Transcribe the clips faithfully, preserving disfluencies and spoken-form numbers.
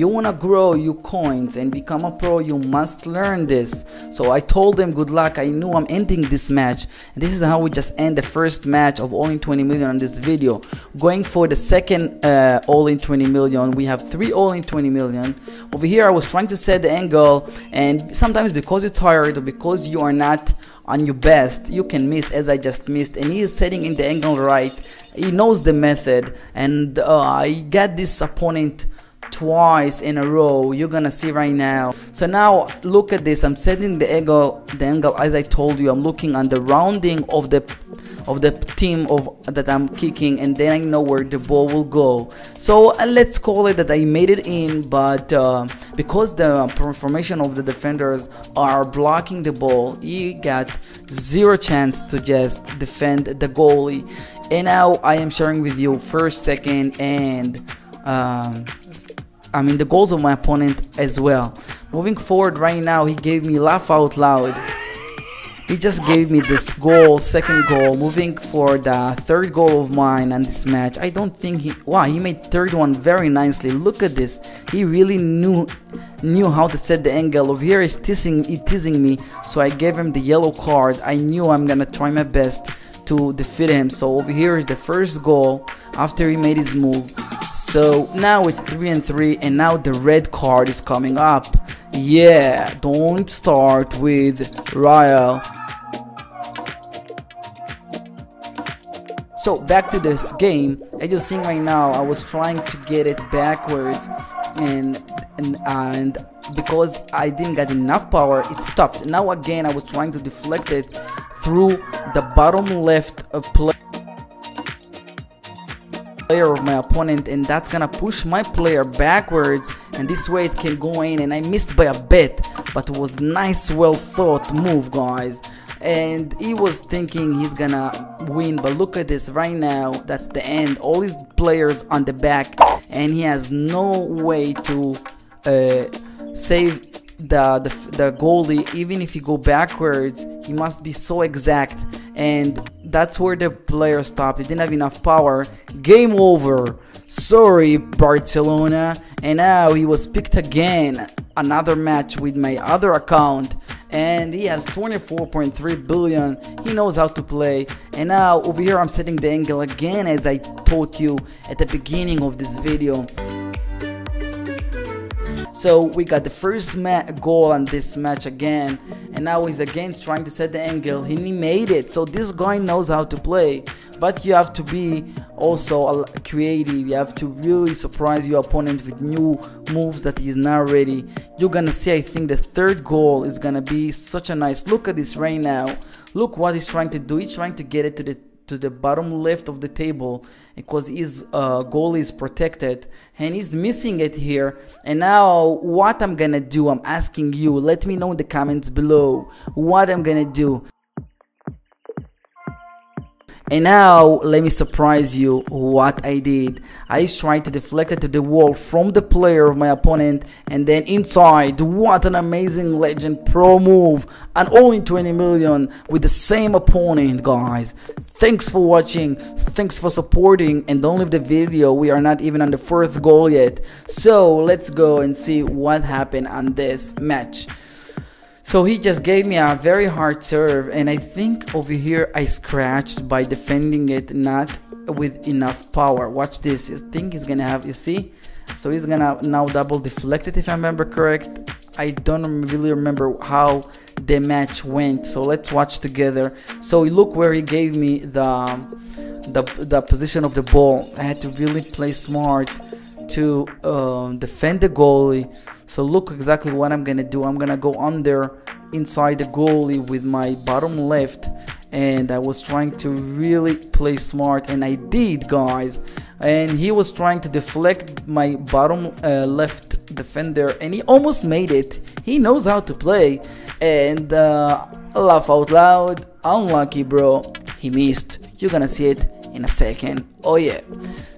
you want to grow your coins and become a pro, you must learn this. So I told them good luck. I knew I'm ending this match. And this is how we just end the first match of all in twenty million on this video. Going for the second uh, all in twenty million. We have three all in twenty million. Over here I was trying to set the angle, and sometimes because you're tired or because you are not on your best, you can miss, as I just missed. And he is setting in the angle right. He knows the method, and uh, I got this opponent twice in a row. You're gonna see right now. So now look at this. I'm setting the angle, the angle as I told you. I'm looking on the rounding of the of the team of that I'm kicking, and then I know where the ball will go. So uh, let's call it that I made it in, but uh, because the formation of the defenders are blocking the ball, he got zero chance to just defend the goalie. And now I am sharing with you first, second, and um, I mean the goals of my opponent as well. Moving forward right now, he gave me laugh out loud. He just gave me this goal, second goal. Moving for the third goal of mine on this match. I don't think he, wow, he made third one very nicely. Look at this. He really knew knew how to set the angle. Over here he's teasing, he teasing me, so I gave him the yellow card. I knew I'm gonna try my best to defeat him. So over here is the first goal after he made his move. So now it's three and three, and now the red card is coming up. Yeah, don't start with Ryle. So back to this game. As you're seeing right now, I was trying to get it backwards, and and and because I didn't get enough power, it stopped. Now again, I was trying to deflect it through the bottom left uh, play. Player of my opponent, and that's gonna push my player backwards, and this way it can go in. And I missed by a bit, but it was nice, well thought move, guys. And he was thinking he's gonna win, but look at this right now. That's the end. All his players on the back, and he has no way to uh, save the, the the goalie. Even if you go backwards, he must be so exact, and that's where the player stopped. He didn't have enough power. Game over. Sorry, Barcelona. And now he was picked again. Another match with my other account. And he has twenty-four point three billion. He knows how to play. And now over here I'm setting the angle again, as I taught you at the beginning of this video. So we got the first goal on this match again, and now he's again trying to set the angle, and he made it. So this guy knows how to play, but you have to be also creative. You have to really surprise your opponent with new moves that he's not ready. You're gonna see, I think the third goal is gonna be such a nice. Look at this right now. Look what he's trying to do. He's trying to get it to the to the bottom left of the table, because his uh, goalie is protected, and he's missing it here. And now what I'm gonna do, I'm asking you, let me know in the comments below what I'm gonna do. And now let me surprise you what I did. I tried to deflect it to the wall from the player of my opponent, and then inside. What an amazing legend pro move, and all in twenty million with the same opponent, guys. Thanks for watching, thanks for supporting, and don't leave the video. We are not even on the fourth goal yet, so let's go and see what happened on this match. So he just gave me a very hard serve, and I think over here I scratched by defending it not with enough power. Watch this. I think he's gonna have, you see? So he's gonna now double deflect it, if I remember correct. I don't really remember how the match went, so let's watch together. So look where he gave me the the, the position of the ball. I had to really play smart to uh, defend the goalie. So look exactly what I'm gonna do. I'm gonna go under inside the goalie with my bottom left, and I was trying to really play smart, and I did, guys. And he was trying to deflect my bottom uh, left defender, and he almost made it. He knows how to play. And uh, laugh out loud, unlucky, bro. He missed. You're gonna see it in a second. Oh yeah.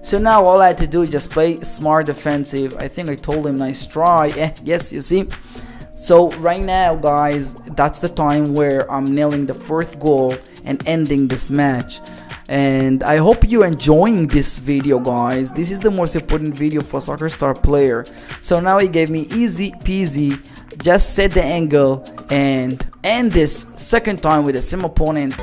So now all I had to do is just play smart defensive. I think I told him nice try. Yeah, yes, you see. So right now, guys, that's the time where I'm nailing the fourth goal and ending this match. and I hope you're enjoying this video, guys. This is the most important video for Soccer Star player. So now he gave me easy peasy, just set the angle and end this second time with the same opponent.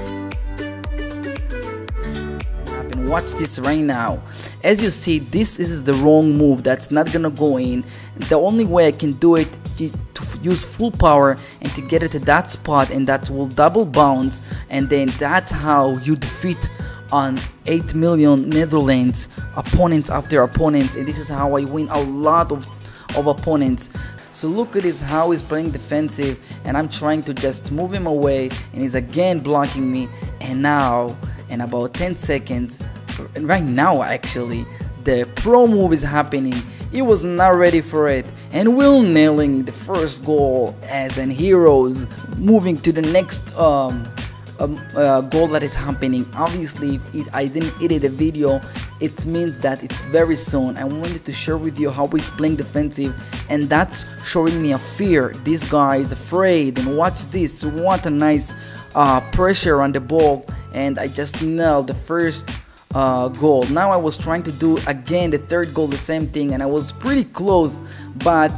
Watch this right now. As you see, this is the wrong move. That's not gonna go in. The only way I can do it is to use full power and to get it to that spot, and that will double bounce, and then that's how you defeat on eight million Netherlands opponents after opponents. And this is how I win a lot of, of opponents. So look at this, how he's playing defensive, and I'm trying to just move him away, and he's again blocking me. And now in about ten seconds, right now actually, the pro move is happening. He was not ready for it, and will nailing the first goal as an heroes, moving to the next um, um, uh, goal that is happening. Obviously if it, I didn't edit the video, it means that it's very soon. I wanted to share with you how he's playing defensive, and that's showing me a fear. This guy is afraid, and watch this, what a nice uh, pressure on the ball, and I just nailed the first uh, goal. Now I was trying to do again the third goal, the same thing, and I was pretty close, but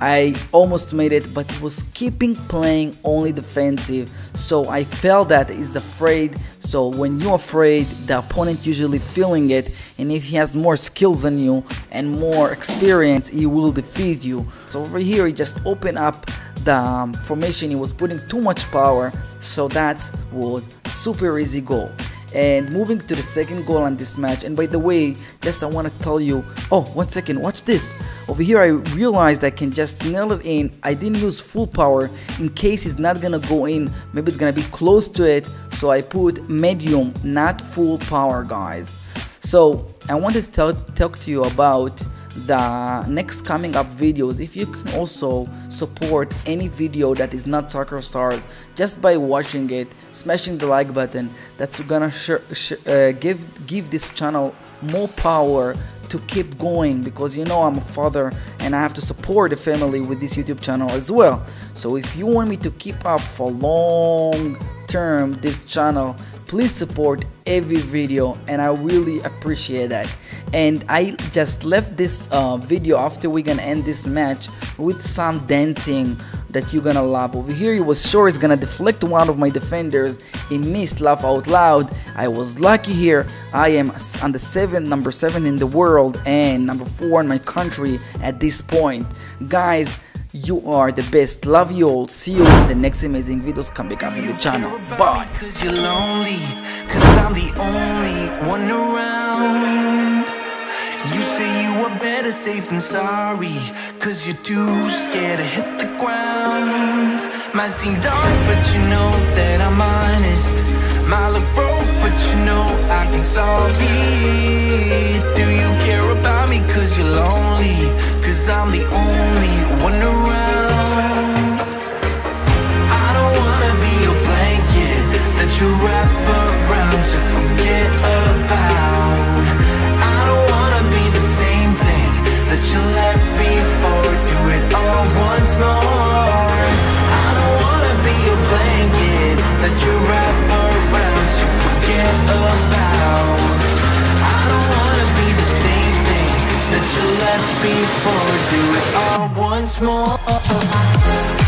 I almost made it, but he was keeping playing only defensive. So I felt that he's afraid. So when you're afraid, the opponent usually feeling it, and if he has more skills than you and more experience, he will defeat you. So over here he just opened up the um, formation. He was putting too much power, so that was super easy goal. And moving to the second goal on this match. And by the way, just I want to tell you, oh, one second, watch this. Over here I realized I can just nail it in. I didn't use full power in case it's not gonna go in, maybe it's gonna be close to it, so I put medium, not full power, guys. So I wanted to tell, talk to you about the next coming up videos. If you can also support any video that is not Soccer Stars just by watching it, smashing the like button, that's gonna sh sh uh, give give this channel more power to keep going, because you know I'm a father and I have to support the family with this YouTube channel as well. So if you want me to keep up for long term this channel, please support every video, and I really appreciate that. And I just left this uh, video after we're gonna end this match with some dancing that you're gonna love. Over here he was sure he's gonna deflect one of my defenders. He missed, laugh out loud. I was lucky here. I am on the seventh, number seven in the world, and number four in my country at this point. Guys, you are the best. Love you all. See you in the next amazing videos coming up in the channel. Bye. Cause you're lonely, cause I'm the only one around. You say you are better safe than sorry, cause you're too scared to hit the ground. Might seem dark, but you know that I'm honest. Might look broke, but you know I can solve it. Do you care about me cause you're lonely? Cause I'm the only one around. I don't wanna be your blanket that you wrap around to forget about. I don't wanna be the same thing that you left before. Do it all once more. I don't wanna be your blanket that you wrap around to forget about. I don't wanna be the same thing that you left before. Do it all once more.